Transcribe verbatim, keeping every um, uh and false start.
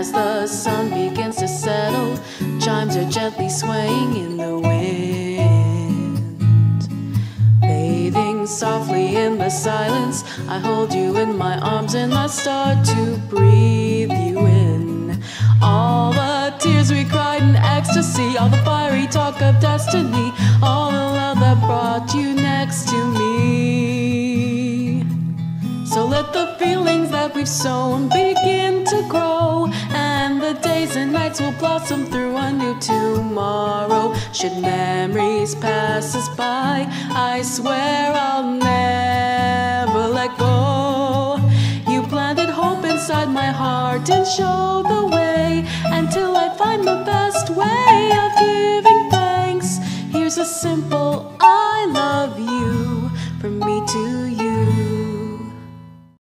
as the sun begins to settle. Chimes are gently swaying in the wind, bathing softly in the silence. I hold you in my arms and I start to breathe you in. All the tears we cried in ecstasy, all the fiery talk of destiny, all the love that brought you next to me. So let the feelings that we've sown begin to grow, and the days and nights will blossom through a new tomorrow. Should memories pass us by, I swear I'll never let go. You planted hope inside my heart and showed the